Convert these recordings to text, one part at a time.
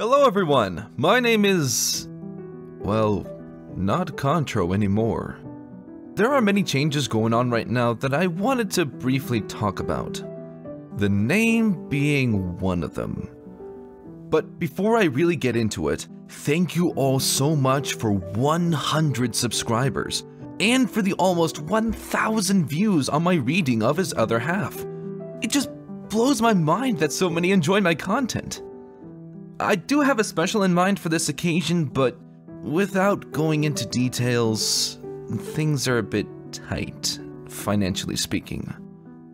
Hello everyone, my name is... well, not Contro anymore. There are many changes going on right now that I wanted to briefly talk about, the name being one of them. But before I really get into it, thank you all so much for 100 subscribers, and for the almost 1,000 views on my reading of His Other Half. It just blows my mind that so many enjoy my content. I do have a special in mind for this occasion, but without going into details, things are a bit tight, financially speaking.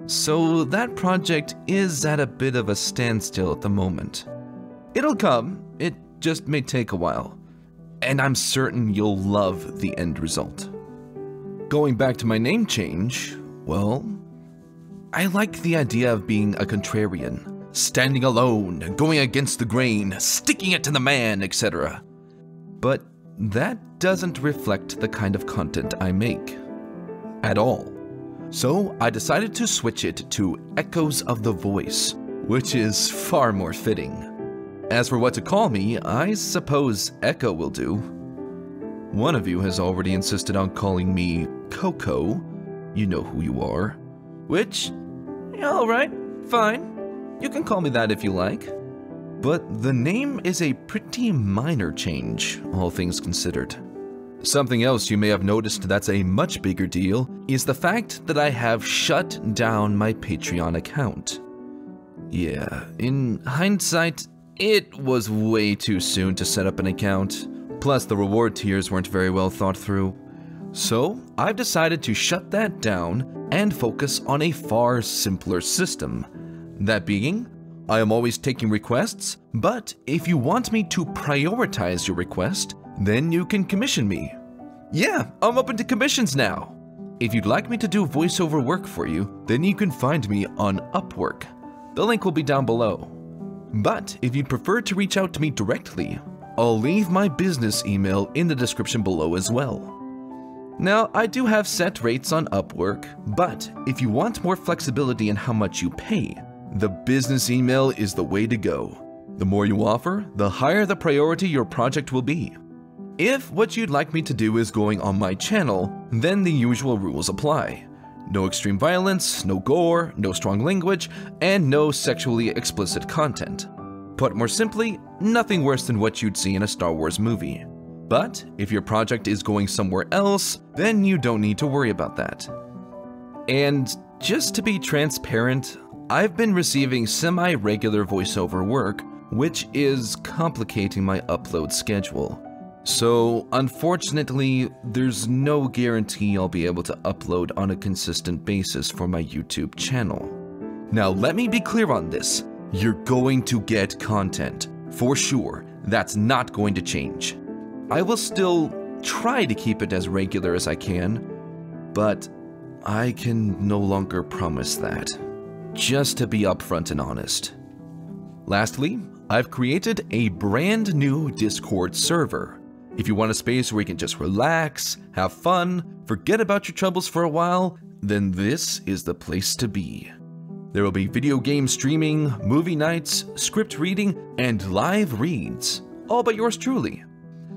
So that project is at a bit of a standstill at the moment. It'll come, it just may take a while, and I'm certain you'll love the end result. Going back to my name change, well, I like the idea of being a contrarian, standing alone, going against the grain, sticking it to the man, etc. But that doesn't reflect the kind of content I make, at all. So I decided to switch it to Echoes of the Voice, which is far more fitting. As for what to call me, I suppose Echo will do. One of you has already insisted on calling me Coco, you know who you are, which, yeah, alright, fine, you can call me that if you like. But the name is a pretty minor change, all things considered. Something else you may have noticed that's a much bigger deal is the fact that I have shut down my Patreon account. Yeah, in hindsight, it was way too soon to set up an account. Plus, the reward tiers weren't very well thought through. So, I've decided to shut that down and focus on a far simpler system. That being, I am always taking requests, but if you want me to prioritize your request, then you can commission me. Yeah, I'm open to commissions now! If you'd like me to do voiceover work for you, then you can find me on Upwork. The link will be down below. But if you'd prefer to reach out to me directly, I'll leave my business email in the description below as well. Now, I do have set rates on Upwork, but if you want more flexibility in how much you pay, the business email is the way to go. The more you offer, the higher the priority your project will be. If what you'd like me to do is going on my channel, then the usual rules apply. No extreme violence, no gore, no strong language, and no sexually explicit content. Put more simply, nothing worse than what you'd see in a Star Wars movie. But if your project is going somewhere else, then you don't need to worry about that. And just to be transparent, I've been receiving semi-regular voiceover work, which is complicating my upload schedule. So unfortunately, there's no guarantee I'll be able to upload on a consistent basis for my YouTube channel. Now let me be clear on this. You're going to get content, for sure. That's not going to change. I will still try to keep it as regular as I can, but I can no longer promise that. Just to be upfront and honest. Lastly, I've created a brand new Discord server. If you want a space where you can just relax, have fun, forget about your troubles for a while, then this is the place to be. There will be video game streaming, movie nights, script reading, and live reads, all but yours truly.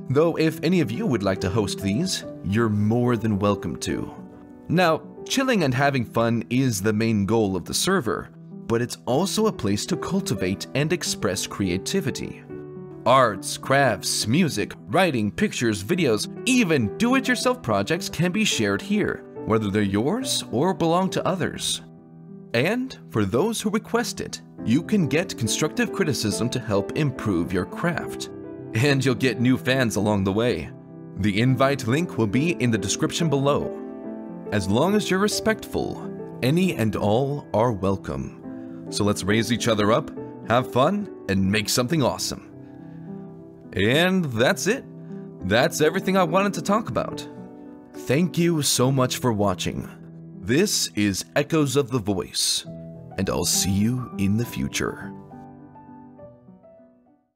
Though if any of you would like to host these, you're more than welcome to. Now, chilling and having fun is the main goal of the server, but it's also a place to cultivate and express creativity. Arts, crafts, music, writing, pictures, videos, even do-it-yourself projects can be shared here, whether they're yours or belong to others. And for those who request it, you can get constructive criticism to help improve your craft. And you'll get new fans along the way. The invite link will be in the description below. As long as you're respectful, any and all are welcome. So let's raise each other up, have fun, and make something awesome. And that's it. That's everything I wanted to talk about. Thank you so much for watching. This is Echoes of the Voice, and I'll see you in the future.